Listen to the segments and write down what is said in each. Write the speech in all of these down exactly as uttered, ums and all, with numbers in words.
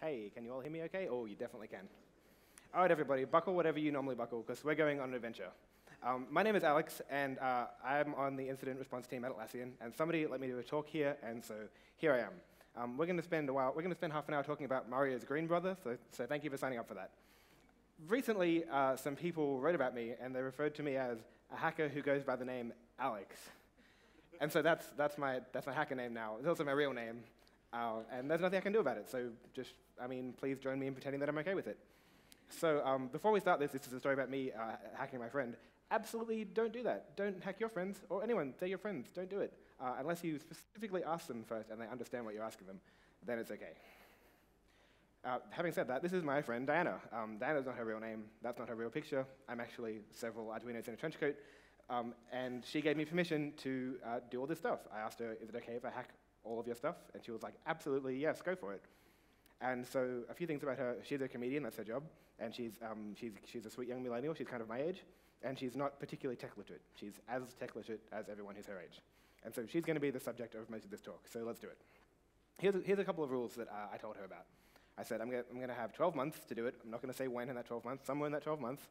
Hey, can you all hear me okay? Oh, you definitely can. All right, everybody, buckle whatever you normally buckle, because we're going on an adventure. Um, my name is Alex, and uh, I'm on the incident response team at Atlassian, and somebody let me do a talk here, and so here I am. Um, we're going to spend a while, we're going to spend half an hour talking about Mario's Green Brother, so, so thank you for signing up for that. Recently, uh, some people wrote about me, and they referred to me as a hacker who goes by the name Alex. And so that's, that's, my, that's my hacker name now. It's also my real name, uh, and there's nothing I can do about it. So just, I mean, please join me in pretending that I'm okay with it. So um, before we start this, this is a story about me uh, hacking my friend. Absolutely don't do that. Don't hack your friends or anyone. They're your friends. Don't do it. Uh, unless you specifically ask them first and they understand what you're asking them, then it's okay. Uh, having said that, this is my friend Diana. Um, Diana's not her real name. That's not her real picture. I'm actually several Arduinos in a trench coat. Um, and she gave me permission to uh, do all this stuff. I asked her, is it okay if I hack all of your stuff? And she was like, absolutely, yes, go for it. And so a few things about her. She's a comedian. That's her job. And she's, um, she's, she's a sweet young millennial. She's kind of my age. And she's not particularly tech literate. She's as tech literate as everyone who's her age. And so she's going to be the subject of most of this talk. So let's do it. Here's a, here's a couple of rules that uh, I told her about. I said, I'm going to have twelve months to do it. I'm not going to say when in that twelve months, somewhere in that twelve months.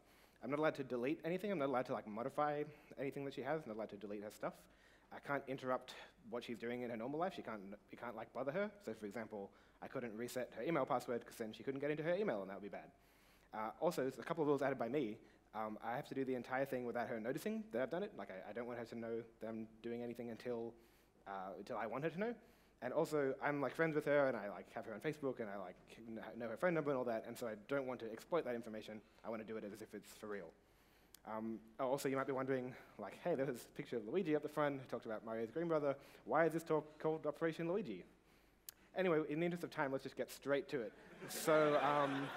I'm not allowed to delete anything. I'm not allowed to like modify anything that she has. I'm not allowed to delete her stuff. I can't interrupt what she's doing in her normal life. She can't, you can't like bother her. So for example, I couldn't reset her email password because then she couldn't get into her email, and that would be bad. Uh, also, there's a couple of rules added by me. Um, I have to do the entire thing without her noticing that I've done it. Like, I, I don't want her to know that I'm doing anything until, uh, until I want her to know. And also, I'm like friends with her, and I like have her on Facebook, and I like know her phone number and all that. And so I don't want to exploit that information. I want to do it as if it's for real. Um, also, you might be wondering, like, hey, there's this picture of Luigi up the front who talked about Mario's Green Brother. Why is this talk called Operation Luigi? Anyway, in the interest of time, let's just get straight to it. So. Um,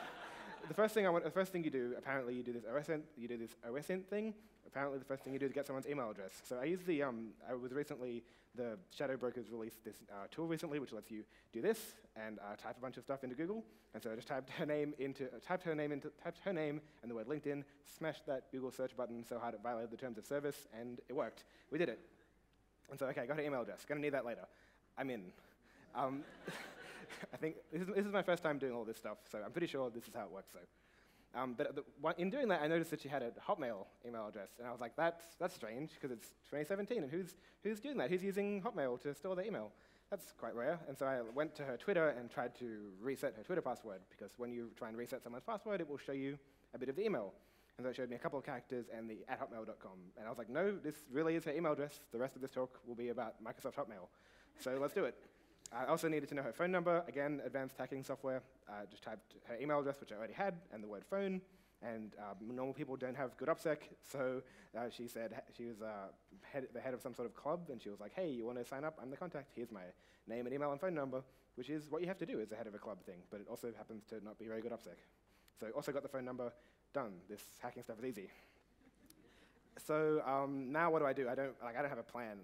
The first thing I want, the first thing you do, apparently you do this OSINT, you do this OSINT thing. Apparently, the first thing you do is get someone's email address. So I used the, um, I was recently, the Shadow Brokers released this uh, tool recently, which lets you do this and uh, type a bunch of stuff into Google. And so I just typed her name into, uh, typed her name into, typed her name and the word LinkedIn, smashed that Google search button so hard it violated the terms of service, and it worked. We did it. And so okay, I got her email address. Gonna need that later. I'm in. Um, I think this is, this is my first time doing all this stuff, so I'm pretty sure this is how it works. So, um, but the, in doing that, I noticed that she had a Hotmail email address, and I was like, "That's that's strange because it's twenty seventeen, and who's who's doing that? Who's using Hotmail to store their email? That's quite rare." And so I went to her Twitter and tried to reset her Twitter password, because when you try and reset someone's password, it will show you a bit of the email. And so it showed me a couple of characters and the at hotmail dot com, and I was like, "No, this really is her email address." The rest of this talk will be about Microsoft Hotmail, so let's do it. I also needed to know her phone number. Again, advanced hacking software. Uh, just typed her email address, which I already had, and the word phone. And um, normal people don't have good OPSEC, so uh, she said she was uh, head, the head of some sort of club, and she was like, "Hey, you want to sign up? I'm the contact. Here's my name and email and phone number," which is what you have to do as the head of a club thing, but it also happens to not be very good OPSEC. So also got the phone number. Done. This hacking stuff is easy. So um, now what do I do? I don't like I don't have a plan.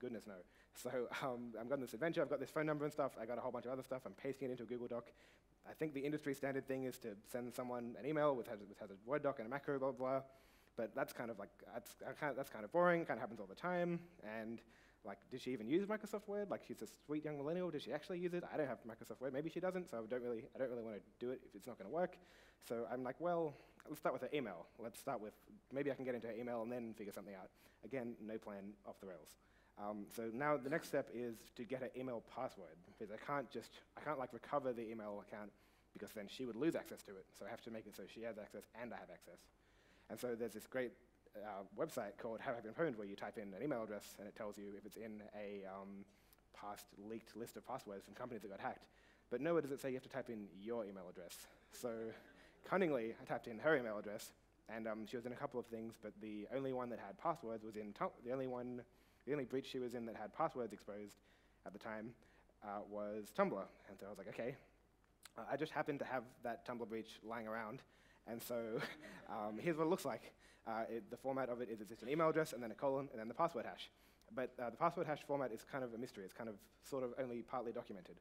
Goodness no. So um, I'm on this adventure, I've got this phone number and stuff, I got a whole bunch of other stuff, I'm pasting it into a Google Doc. I think the industry standard thing is to send someone an email which has, which has a Word doc and a macro, blah, blah, blah. But that's kind of like, that's, that's kind of boring, kind of happens all the time. And like, did she even use Microsoft Word? Like, she's a sweet young millennial, did she actually use it? I don't have Microsoft Word, maybe she doesn't, so I don't really, I don't really want to do it if it's not gonna work. So I'm like, well, let's start with her email. Let's start with, maybe I can get into her email and then figure something out. Again, no plan, off the rails. Um, so now the next step is to get her email password, because I can't just, I can't like recover the email account, because then she would lose access to it. So I have to make it so she has access and I have access. And so there's this great uh, website called Have I Been Pwned, where you type in an email address and it tells you if it's in a um, past leaked list of passwords from companies that got hacked. But nowhere does it say you have to type in your email address. So cunningly, I typed in her email address, and um, she was in a couple of things, but the only one that had passwords was in Tumblr, the only one The only breach she was in that had passwords exposed at the time uh, was Tumblr. And so I was like, okay. Uh, I just happened to have that Tumblr breach lying around. And so um, here's what it looks like. Uh, it, the format of it is it's just an email address, and then a colon, and then the password hash. But uh, the password hash format is kind of a mystery. It's kind of sort of only partly documented.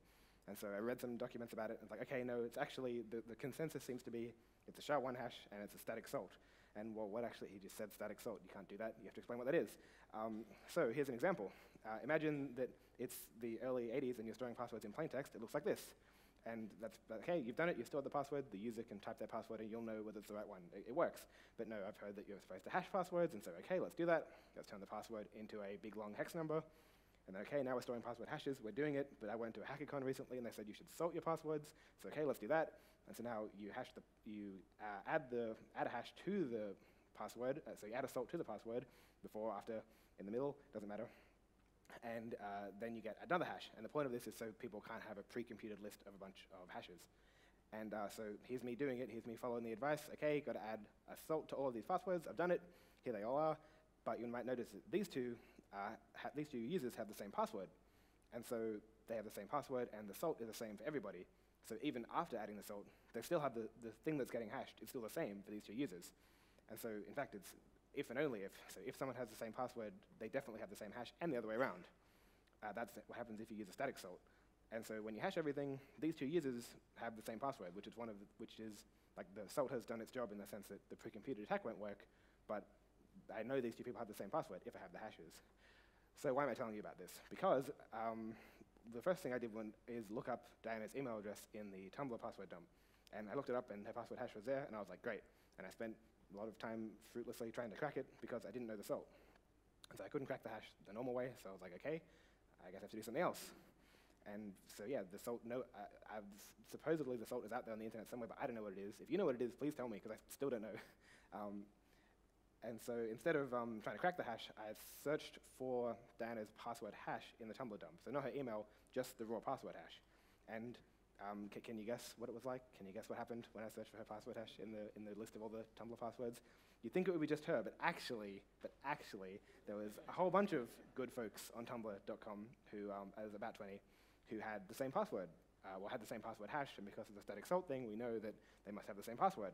And so I read some documents about it, and it's like, okay, no, it's actually, the, the consensus seems to be it's a S H A one hash, and it's a static salt. And well, what actually, he just said static salt. You can't do that. You have to explain what that is. Um, so here's an example. Uh, imagine that it's the early eighties and you're storing passwords in plain text. It looks like this. and that's, but, hey, you've done it, you've stored the password, the user can type their password and you'll know whether it's the right one. It, it works. But no, I've heard that you're supposed to hash passwords, and so, okay, let's do that. Let's turn the password into a big, long hex number. And then, okay, now we're storing password hashes, we're doing it, but I went to a HackerCon recently and they said you should salt your passwords, so okay, let's do that. And so now you hash the, you uh, add the, add a hash to the password, uh, so you add a salt to the password, before, after, in the middle, doesn't matter. And uh, then you get another hash. And the point of this is so people can't have a pre-computed list of a bunch of hashes. And uh, so here's me doing it, here's me following the advice, okay, gotta add a salt to all of these passwords, I've done it, here they all are. But you might notice that these two, uh, ha these two users have the same password. And so they have the same password, and the salt is the same for everybody. So even after adding the salt, they still have the, the thing that's getting hashed. It's still the same for these two users. And so in fact, it's if and only if. So if someone has the same password, they definitely have the same hash, and the other way around. Uh, that's what happens if you use a static salt. And so when you hash everything, these two users have the same password, which is one of the, which is like the salt has done its job in the sense that the pre-computed attack won't work, but I know these two people have the same password if I have the hashes. So why am I telling you about this? Because um, the first thing I did when, is look up Diana's email address in the Tumblr password dump. And I looked it up, and her password hash was there, and I was like, great. And I spent a lot of time fruitlessly trying to crack it because I didn't know the salt. And so I couldn't crack the hash the normal way, so I was like, okay, I guess I have to do something else. And so yeah, the salt, no, I, I've, supposedly the salt is out there on the internet somewhere, but I don't know what it is. If you know what it is, please tell me, because I still don't know. um, And so instead of um, trying to crack the hash, I searched for Diana's password hash in the Tumblr dump. So not her email, just the raw password hash. And um, c can you guess what it was like? Can you guess what happened when I searched for her password hash in the, in the list of all the Tumblr passwords? You'd think it would be just her, but actually, but actually, there was a whole bunch of good folks on Tumblr dot com who, um, I was about twenty, who had the same password, uh, well, had the same password hash, and because of the static salt thing, we know that they must have the same password.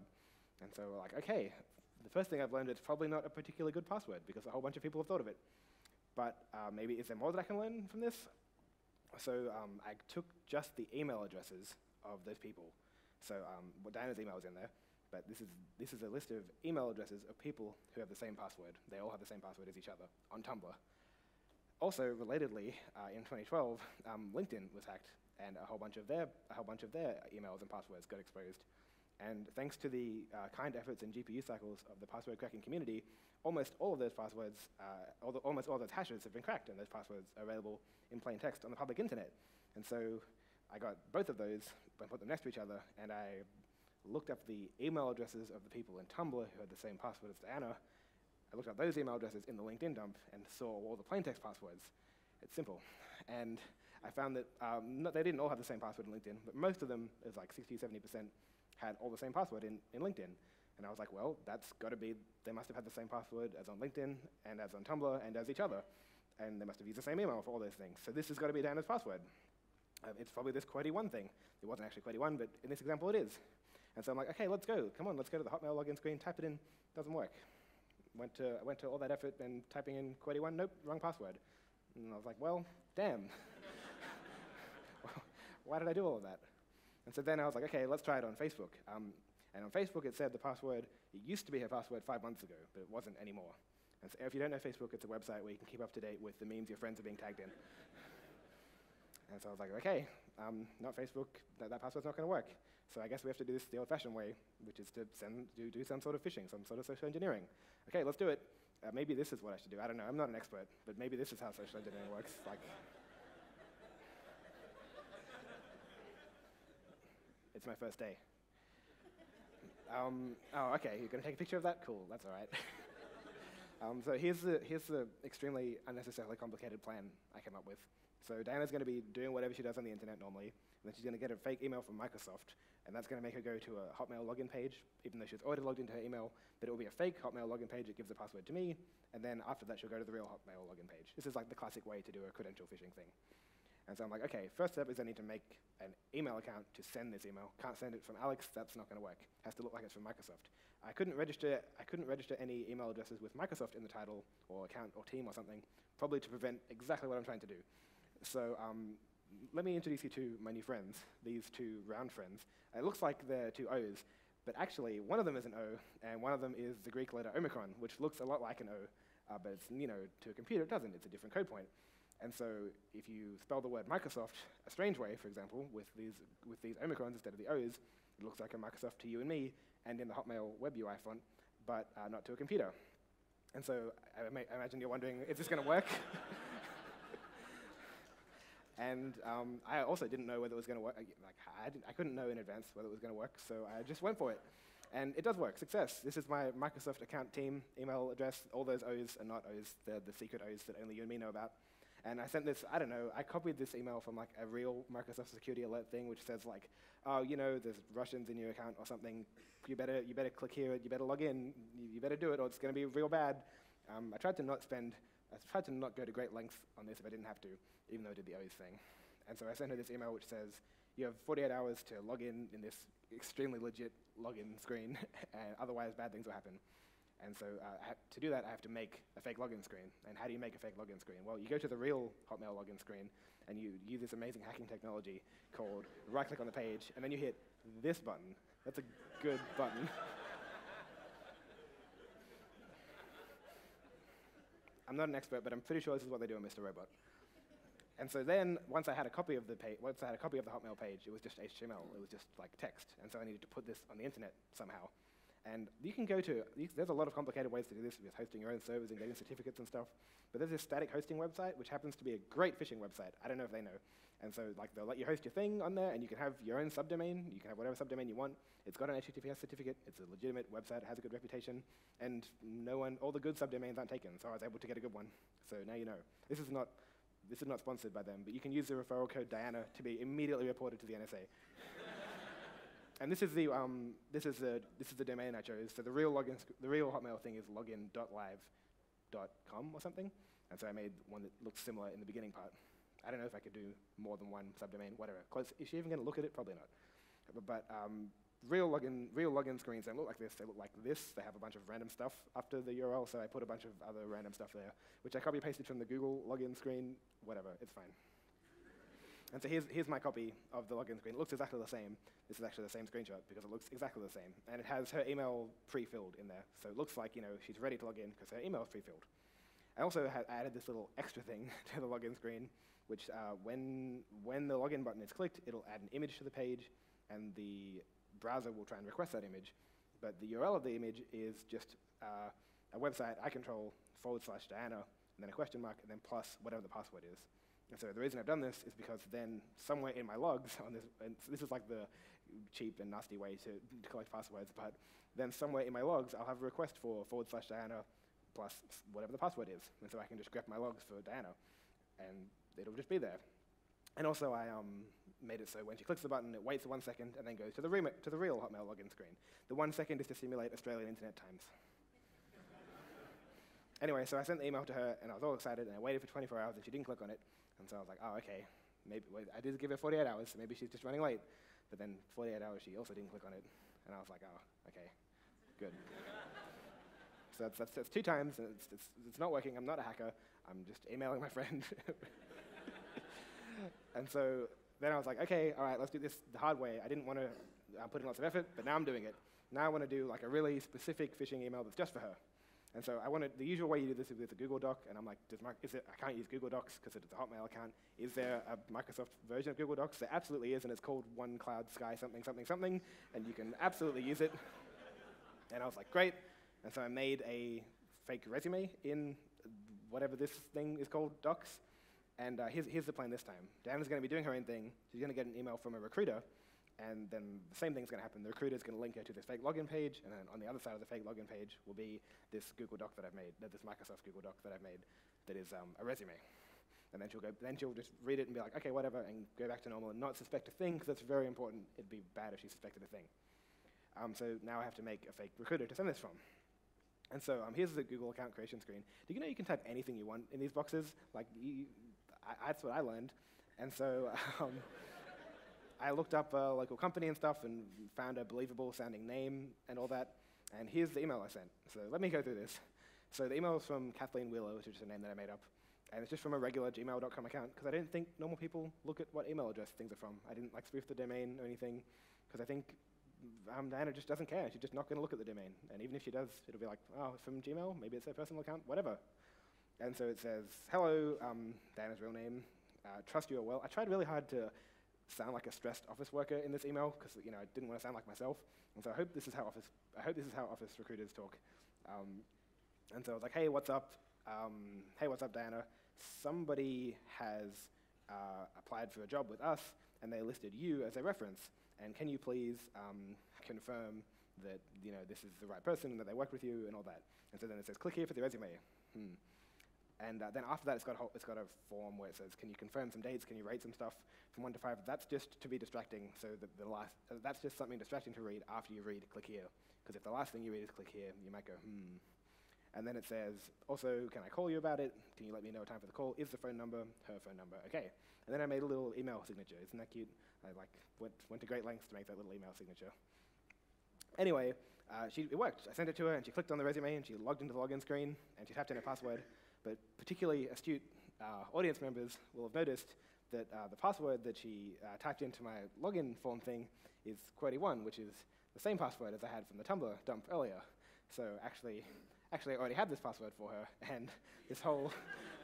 And so we're like, okay, the first thing I've learned is it's probably not a particularly good password because a whole bunch of people have thought of it. But uh, maybe is there more that I can learn from this? So um, I took just the email addresses of those people. So um, well, Diana's email is in there, but this is, this is a list of email addresses of people who have the same password. They all have the same password as each other on Tumblr. Also, relatedly, uh, in twenty twelve, um, LinkedIn was hacked, and a whole bunch of their, a whole bunch of their emails and passwords got exposed. And thanks to the uh, kind efforts and G P U cycles of the password cracking community, almost all of those passwords, uh, all the, almost all of those hashes have been cracked, and those passwords are available in plain text on the public internet. And so I got both of those and put them next to each other, and I looked up the email addresses of the people in Tumblr who had the same password as Diana. I looked up those email addresses in the LinkedIn dump and saw all the plain text passwords. It's simple. And I found that um, not, they didn't all have the same password in LinkedIn, but most of them, it was like sixty, seventy percent, had all the same password in, in LinkedIn. And I was like, well, that's got to be, they must have had the same password as on LinkedIn, and as on Tumblr, and as each other. And they must have used the same email for all those things. So this has got to be Diana's password. Uh, it's probably this QWERTY one thing. It wasn't actually QWERTY one, but in this example it is. And so I'm like, okay, let's go. Come on, let's go to the Hotmail login screen, type it in. Doesn't work. Went to, went to all that effort and typing in QWERTY one, nope, wrong password. And I was like, well, damn. Why did I do all of that? And so then I was like, okay, let's try it on Facebook. Um, and on Facebook, it said the password, it used to be her password five months ago, but it wasn't anymore. And so if you don't know Facebook, it's a website where you can keep up to date with the memes your friends are being tagged in. And so I was like, okay, um, not Facebook, that, that password's not going to work. So I guess we have to do this the old-fashioned way, which is to send, do, do some sort of phishing, some sort of social engineering. Okay, let's do it. Uh, maybe this is what I should do. I don't know. I'm not an expert, but maybe this is how social engineering works. Like, it's my first day. um, oh, okay, you're going to take a picture of that? Cool, that's all right. um, so here's the, here's the extremely unnecessarily complicated plan I came up with. So Diana's going to be doing whatever she does on the internet normally, and then she's going to get a fake email from Microsoft, and that's going to make her go to a Hotmail login page, even though she's already logged into her email, but it will be a fake Hotmail login page. It gives the password to me, and then after that she'll go to the real Hotmail login page. This is like the classic way to do a credential phishing thing. And so I'm like, okay, first step is I need to make an email account to send this email. Can't send it from Alex, that's not going to work. Has to look like it's from Microsoft. I couldn't register, I couldn't register any email addresses with Microsoft in the title, or account, or team, or something, probably to prevent exactly what I'm trying to do. So um, let me introduce you to my new friends, these two round friends. It looks like they're two O's, but actually one of them is an O, and one of them is the Greek letter Omicron, which looks a lot like an O, uh, but it's, you know, to a computer it doesn't, it's a different code point. And so if you spell the word Microsoft a strange way, for example, with these, with these Omicrons instead of the O's, it looks like a Microsoft to you and me, and in the Hotmail web U I font, but uh, not to a computer. And so I, I imagine you're wondering, is this going to work? And um, I also didn't know whether it was going to work. Like, I, didn't, I couldn't know in advance whether it was going to work, so I just went for it. And it does work. Success. This is my Microsoft account team email address. All those O's are not O's. They're the secret O's that only you and me know about. And I sent this, I don't know, I copied this email from like a real Microsoft security alert thing, which says like, oh, you know, there's Russians in your account or something. You better, you better click here. You better log in. You, you better do it, or it's going to be real bad. Um, I tried to not spend, I tried to not go to great lengths on this if I didn't have to, even though I did the O's thing. And so I sent her this email which says, you have forty-eight hours to log in in this extremely legit login screen, and otherwise bad things will happen. And so uh, to do that, I have to make a fake login screen. And how do you make a fake login screen? Well, you go to the real Hotmail login screen, and you use this amazing hacking technology called right-click on the page, and then you hit this button. That's a good button. I'm not an expert, but I'm pretty sure this is what they do in Mister Robot. And so then, once I had a copy of the page, once I had a copy of the Hotmail page, it was just H T M L. It was just like text. And so I needed to put this on the internet somehow. And you can go to, there's a lot of complicated ways to do this with hosting your own servers and getting certificates and stuff. But there's this static hosting website, which happens to be a great phishing website. I don't know if they know. And so like they'll let you host your thing on there, and you can have your own subdomain. You can have whatever subdomain you want. It's got an H T T P S certificate. It's a legitimate website. It has a good reputation. And no one, all the good subdomains aren't taken. So I was able to get a good one. So now you know. This is not... This is not sponsored by them, but you can use the referral code Diana to be immediately reported to the N S A. And this is the um, this is the this is the domain I chose. So the real login, the real Hotmail thing is login dot live dot com or something. And so I made one that looked similar in the beginning part. I don't know if I could do more than one subdomain, whatever. Cause is she even going to look at it? Probably not. But, but um, real login real login screens don't look like this. They look like this. They have a bunch of random stuff after the U R L, so I put a bunch of other random stuff there, which I copy-pasted from the Google login screen. Whatever, it's fine. And so here's, here's my copy of the login screen. It looks exactly the same. This is actually the same screenshot because it looks exactly the same. And it has her email pre-filled in there. So it looks like, you know, she's ready to log in because her email is pre-filled. I also had added this little extra thing to the login screen, which uh, when, when the login button is clicked, it'll add an image to the page, and the browser will try and request that image, but the U R L of the image is just uh, a website I control forward slash Diana, and then a question mark, and then plus whatever the password is. And so the reason I've done this is because then somewhere in my logs on this, and so this is like the cheap and nasty way to collect passwords, but then somewhere in my logs I'll have a request for forward slash Diana plus whatever the password is, and so I can just grep my logs for Diana, and it'll just be there. And also, I um, made it so when she clicks the button, it waits for one second and then goes to the, re to the real Hotmail login screen. The one second is to simulate Australian internet times. Anyway, so I sent the email to her, and I was all excited, and I waited for twenty-four hours, and she didn't click on it. And so I was like, oh, OK. Maybe, well, I did give her forty-eight hours, so maybe she's just running late. But then forty-eight hours, she also didn't click on it. And I was like, oh, OK, good. So that's, that's, that's two times, and it's, it's, it's not working. I'm not a hacker. I'm just emailing my friend. And so then I was like, OK, all right, let's do this the hard way. I didn't want to uh, put in lots of effort, but now I'm doing it. Now I want to do like a really specific phishing email that's just for her. And so I wanted, the usual way you do this is with a Google Doc. And I'm like, Does my, is it, I can't use Google Docs because it's a Hotmail account. Is there a Microsoft version of Google Docs? There absolutely is, and it's called One Cloud Sky something, something, something. And you can absolutely use it. And I was like, great. And so I made a fake resume in whatever this thing is called, Docs. And uh, here's, here's the plan this time. Diana's going to be doing her own thing. She's going to get an email from a recruiter, and then the same thing's going to happen. The recruiter's going to link her to this fake login page, and then on the other side of the fake login page will be this Google Doc that I've made, this Microsoft Google Doc that I've made that is um, a resume. And then she'll, go, then she'll just read it and be like, OK, whatever, and go back to normal and not suspect a thing, because that's very important. It'd be bad if she suspected a thing. Um, so now I have to make a fake recruiter to send this from. And so um, here's the Google account creation screen. Do you know you can type anything you want in these boxes? Like, you, I, that's what I learned. And so um, I looked up a local company and stuff and found a believable-sounding name and all that. And here's the email I sent. So let me go through this. So the email is from Kathleen Wheeler, which is a name that I made up. And it's just from a regular gmail dot com account, because I don't think normal people look at what email address things are from. I didn't like spoof the domain or anything, because I think Um, Diana just doesn't care. She's just not going to look at the domain. And even if she does, it'll be like, oh, from Gmail? Maybe it's her personal account? Whatever. And so it says, hello, um, Diana's real name. Uh, trust you are well. I tried really hard to sound like a stressed office worker in this email because you know I didn't want to sound like myself. And so I hope this is how office I hope this is how office recruiters talk. Um, and so I was like, hey, what's up? Um, hey, what's up, Diana? Somebody has uh, applied for a job with us, and they listed you as a reference. And can you please um, confirm that you know this is the right person and that they worked with you and all that? And so then it says, click here for the resume. Hmm. And uh, then after that, it's got, a, it's got a form where it says, can you confirm some dates? Can you rate some stuff from one to five? That's just to be distracting. So the, the last, uh, that's just something distracting to read after you read click here. Because if the last thing you read is click here, you might go, hmm. And then it says, also, can I call you about it? Can you let me know a time for the call? Is the phone number her phone number? OK. And then I made a little email signature. Isn't that cute? I like went, went to great lengths to make that little email signature. Anyway, uh, she, it worked. I sent it to her, and she clicked on the resume, and she logged into the login screen, and she tapped in her password. But particularly astute uh, audience members will have noticed that uh, the password that she uh, typed into my login form thing is QWERTY one, which is the same password as I had from the Tumblr dump earlier. So actually, actually I already had this password for her, and this whole,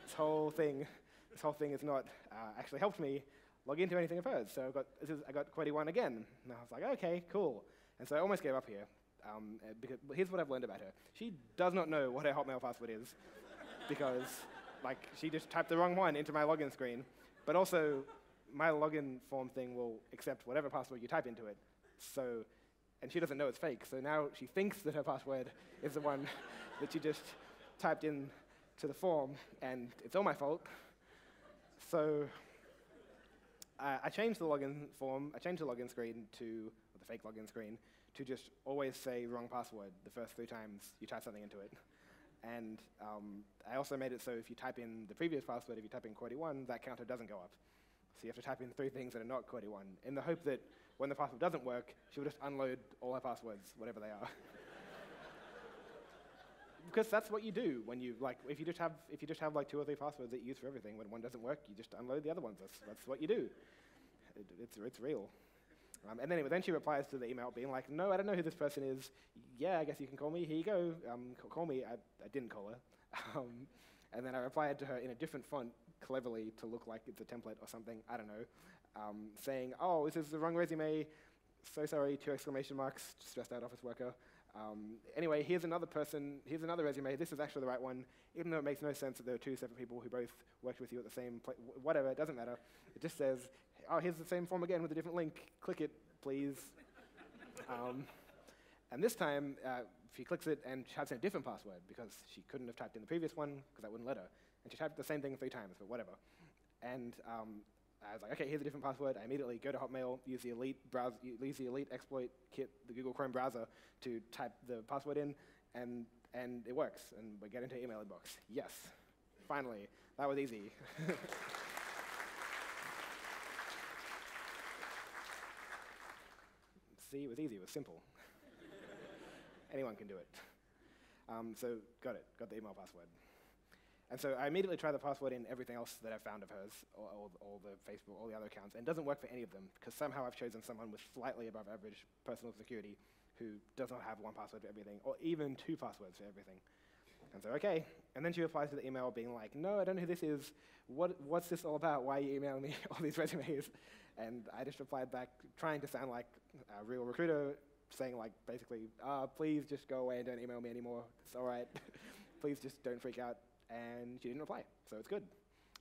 this whole thing, this whole thing has not uh, actually helped me log into anything of hers. So I got, this is, I got QWERTY one again, and I was like, okay, cool. And so I almost gave up here. Um, because, well, here's what I've learned about her. She does not know what her Hotmail password is. Because like, she just typed the wrong one into my login screen. But also, my login form thing will accept whatever password you type into it. So, and she doesn't know it's fake. So now she thinks that her password is the one that she just typed in to the form. And it's all my fault. So uh, I changed the login form. I changed the login screen to or the fake login screen to just always say wrong password the first three times you type something into it. And um, I also made it so if you type in the previous password, if you type in QWERTY one, that counter doesn't go up. So you have to type in three things that are not QWERTY one, in the hope that when the password doesn't work, she'll just unload all her passwords, whatever they are. Because that's what you do when you, like, if you just have, if you just have like two or three passwords that you use for everything, when one doesn't work, you just unload the other ones. That's, that's what you do. It, it's, it's real. Um, and then, anyway, then she replies to the email being like, no, I don't know who this person is. Yeah, I guess you can call me. Here you go. Um, call me. I, I didn't call her. Um, and then I replied to her in a different font, cleverly, to look like it's a template or something. I don't know. Um, saying, oh, this is the wrong resume. So sorry, two exclamation marks, stressed out office worker. Um, anyway, here's another person. Here's another resume. This is actually the right one, even though it makes no sense that there are two separate people who both worked with you at the same place. Whatever, it doesn't matter. It just says, oh, here's the same form again with a different link. Click it, please. um, and this time, uh, she clicks it and types in a different password because she couldn't have typed in the previous one because I wouldn't let her. And she typed the same thing three times, but whatever. And um, I was like, OK, here's a different password. I immediately go to Hotmail, use the Elite, browser, use the Elite exploit kit, the Google Chrome browser, to type the password in, and, and it works. And we get into email inbox. Yes, finally. That was easy. See, it was easy. It was simple. Anyone can do it. Um, so got it. Got the email password. And so I immediately try the password in everything else that I've found of hers, all, all the Facebook, all the other accounts, and it doesn't work for any of them, because somehow I've chosen someone with slightly above average personal security who does not have one password for everything, or even two passwords for everything. And so, OK. And then she replies to the email being like, no, I don't know who this is. What, what's this all about? Why are you emailing me all these resumes? And I just replied back, trying to sound like a real recruiter, saying, like, basically, ah, please just go away and don't email me anymore. It's all right. Please just don't freak out. And she didn't reply, so it's good.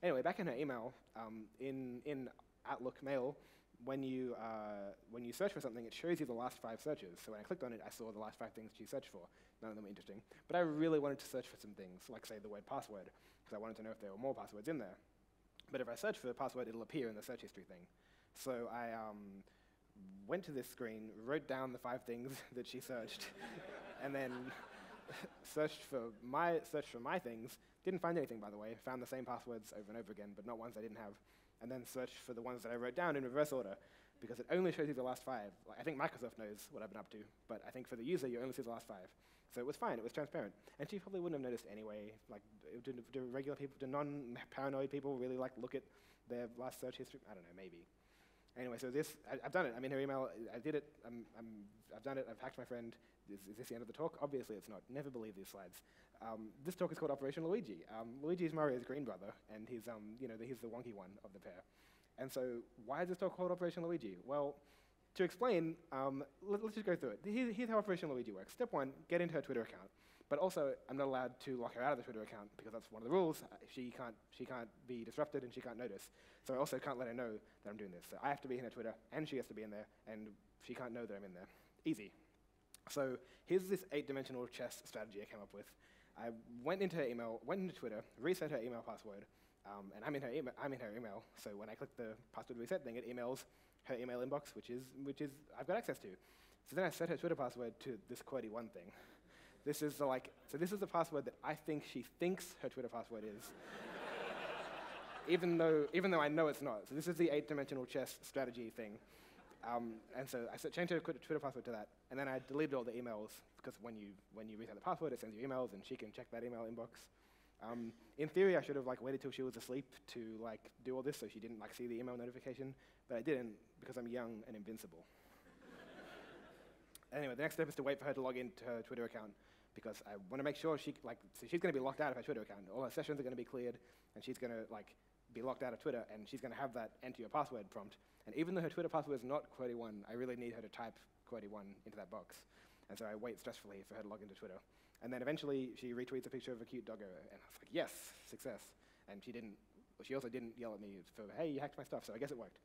Anyway, back in her email, um, in, in Outlook Mail, when you, uh, when you search for something, it shows you the last five searches. So when I clicked on it, I saw the last five things she searched for. None of them were interesting. But I really wanted to search for some things, like, say, the word password, because I wanted to know if there were more passwords in there. But if I search for the password, it'll appear in the search history thing. So I um, went to this screen, wrote down the five things that she searched, and then searched for my search for my things. Didn't find anything, by the way. Found the same passwords over and over again, but not ones I didn't have. And then searched for the ones that I wrote down in reverse order, because it only shows you the last five. Like, I think Microsoft knows what I've been up to, but I think for the user, you only see the last five. So it was fine. It was transparent. And she probably wouldn't have noticed anyway. Like, do, do regular people, do non-paranoid people really like look at their last search history? I don't know, maybe. Anyway, so this, I, I've done it. I'm in her email. I did it. I'm, I'm, I've done it. I've hacked my friend. Is, is this the end of the talk? Obviously, it's not. Never believe these slides. Um, this talk is called Operation Luigi. Um, Luigi is Mario's green brother, and he's, um, you know, the, he's the wonky one of the pair. And so why is this talk called Operation Luigi? Well, to explain, um, let, let's just go through it. Here's, here's how Operation Luigi works. Step one, get into her Twitter account. But also, I'm not allowed to lock her out of the Twitter account because that's one of the rules. She can't, she can't be disrupted and she can't notice. So I also can't let her know that I'm doing this. So I have to be in her Twitter, and she has to be in there, and she can't know that I'm in there. Easy. So here's this eight-dimensional chess strategy I came up with. I went into her email, went into Twitter, reset her email password, um, and I'm in her email. I'm in her email. So when I click the password reset thing, it emails her email inbox, which is which is I've got access to. So then I set her Twitter password to this QWERTY one thing. This is the, like, so this is the password that I think she thinks her Twitter password is, even though even though I know it's not. So this is the eight-dimensional chess strategy thing. Um, and so I changed her Twitter password to that, and then I deleted all the emails because when you when you reset the password, it sends you emails, and she can check that email inbox. Um, in theory, I should have like waited till she was asleep to like do all this so she didn't like see the email notification, but I didn't because I'm young and invincible. Anyway, the next step is to wait for her to log into her Twitter account, because I want to make sure she, like, so she's going to be locked out of her Twitter account. All her sessions are going to be cleared, and she's going to, like, be locked out of Twitter, and she's going to have that enter your password prompt. And even though her Twitter password is not QWERTY one, I really need her to type QWERTY one into that box. And so I wait stressfully for her to log into Twitter. And then eventually she retweets a picture of a cute doggo, and I was like, yes, success. And she didn't, she also didn't yell at me for, hey, you hacked my stuff, so I guess it worked.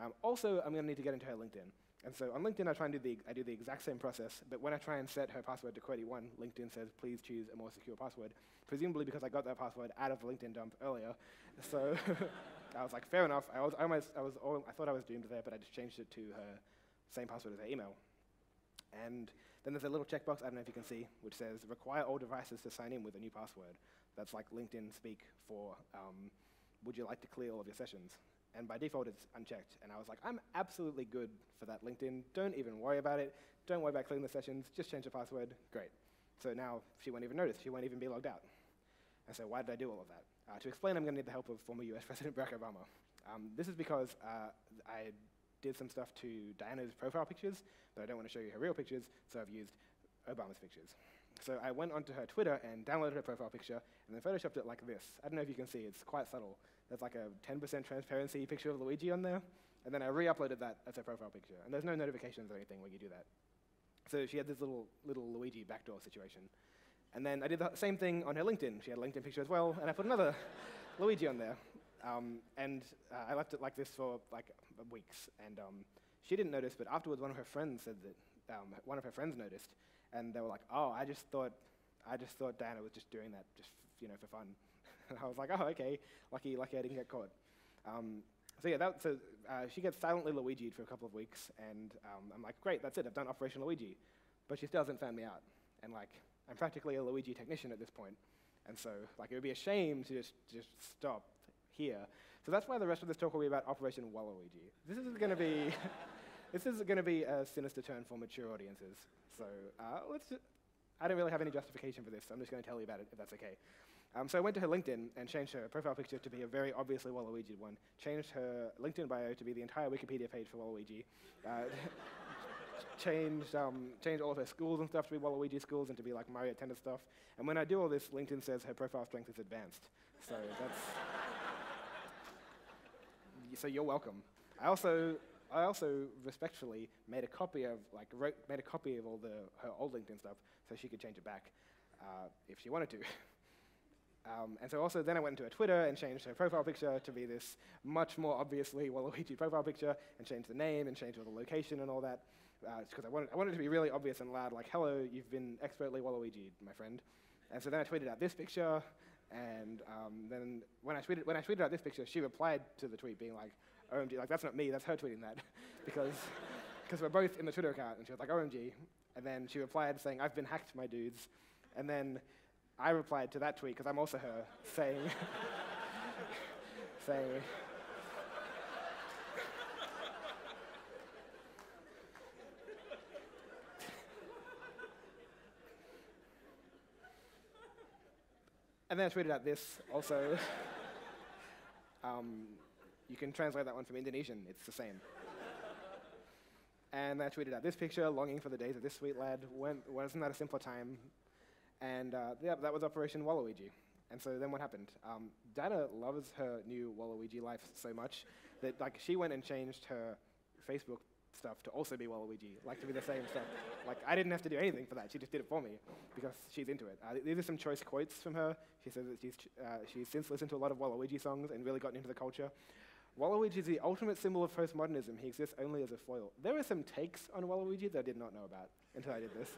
Um, also, I'm going to need to get into her LinkedIn. And so on LinkedIn, I try and do the, I do the exact same process, but when I try and set her password to QWERTY one, LinkedIn says, please choose a more secure password, presumably because I got that password out of the LinkedIn dump earlier. So I was like, fair enough. I, was, I, almost, I, was all, I thought I was doomed there, but I just changed it to her same password as her email. And then there's a little checkbox, I don't know if you can see, which says, require all devices to sign in with a new password. That's like LinkedIn speak for, um, would you like to clear all of your sessions? And by default, it's unchecked. And I was like, I'm absolutely good for that, LinkedIn. Don't even worry about it. Don't worry about clearing the sessions. Just change the password. Great. So now she won't even notice. She won't even be logged out. And so why did I do all of that? Uh, to explain, I'm going to need the help of former U S President Barack Obama. Um, this is because uh, I did some stuff to Diana's profile pictures, but I don't want to show you her real pictures, so I've used Obama's pictures. So I went onto her Twitter and downloaded her profile picture, and then photoshopped it like this. I don't know if you can see, it's quite subtle. There's like a ten percent transparency picture of Luigi on there, and then I re-uploaded that as her profile picture. And there's no notifications or anything when you do that. So she had this little, little Luigi backdoor situation. And then I did the same thing on her LinkedIn. She had a LinkedIn picture as well, and I put another Luigi on there. Um, and uh, I left it like this for like weeks, and um, she didn't notice, but afterwards one of her friends said that Um, one of her friends noticed, and they were like, "Oh, I just thought, I just thought Diana was just doing that, just you know, for fun." And I was like, "Oh, okay, lucky, lucky I didn't get caught." Um, so yeah, that, so uh, she gets silently Luigi'd for a couple of weeks, and um, I'm like, "Great, that's it. I've done Operation Luigi," but she still hasn't found me out, and like, I'm practically a Luigi technician at this point, and so like, it would be a shame to just just stop here. So that's why the rest of this talk will be about Operation Waluigi. This is going to be. This is going to be a sinister turn for mature audiences, so uh, let's just, I don't really have any justification for this, so I'm just going to tell you about it, if that's okay. Um, so I went to her LinkedIn and changed her profile picture to be a very obviously Waluigi one, changed her LinkedIn bio to be the entire Wikipedia page for Waluigi, uh, changed, um, changed all of her schools and stuff to be Waluigi schools and to be like Mario Tennis stuff, and when I do all this, LinkedIn says her profile strength is advanced, so that's, so you're welcome. I also... I also respectfully made a copy of like wrote, made a copy of all the her old LinkedIn stuff so she could change it back uh, if she wanted to. um, and so also then I went into her Twitter and changed her profile picture to be this much more obviously Waluigi profile picture and changed the name and changed all the location and all that because uh, I wanted I wanted it to be really obvious and loud like hello you've been expertly Waluigi my friend. And so then I tweeted out this picture. And um, then when I, tweeted, when I tweeted out this picture, she replied to the tweet being like, O M G, like that's not me, that's her tweeting that. because we're both in the Twitter account. And she was like, O M G. And then she replied saying, I've been hacked, my dudes. And then I replied to that tweet, because I'm also her, saying, saying, and then I tweeted out this also. um, You can translate that one from Indonesian. It's the same. And I tweeted out this picture, longing for the days of this sweet lad. When, wasn't that a simpler time? And uh, yeah, that was Operation Waluigi. And so then what happened? Um, Diana loves her new Waluigi life so much that like she went and changed her Facebook stuff to also be Waluigi, like to be the same stuff. Like I didn't have to do anything for that. She just did it for me because she's into it. Uh, these are some choice quotes from her. She says that she's, uh, she's since listened to a lot of Waluigi songs and really gotten into the culture. Waluigi is the ultimate symbol of postmodernism. He exists only as a foil. There are some takes on Waluigi that I did not know about until I did this.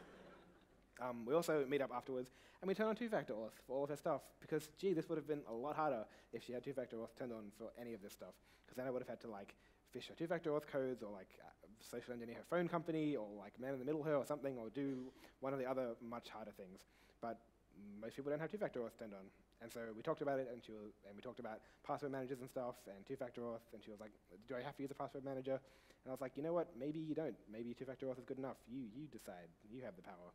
Um, we also meet up afterwards, and we turn on two-factor auth for all of her stuff, because, gee, this would have been a lot harder if she had two-factor auth turned on for any of this stuff, because then I would have had to, like, fish her two-factor auth codes, or, like, uh, social engineer her phone company, or, like, man-in-the-middle her or something, or do one of the other much harder things. But most people don't have two-factor auth turned on. And so we talked about it, and, she was, and we talked about password managers and stuff, and two-factor auth, and she was like, do I have to use a password manager? And I was like, you know what, maybe you don't. Maybe two-factor auth is good enough. You, you decide. You have the power.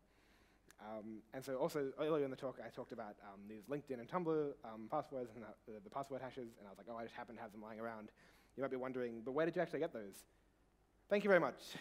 Um, and so also, earlier in the talk, I talked about um, these LinkedIn and Tumblr um, passwords and the, the password hashes, and I was like, oh, I just happen to have them lying around. You might be wondering, but where did you actually get those? Thank you very much.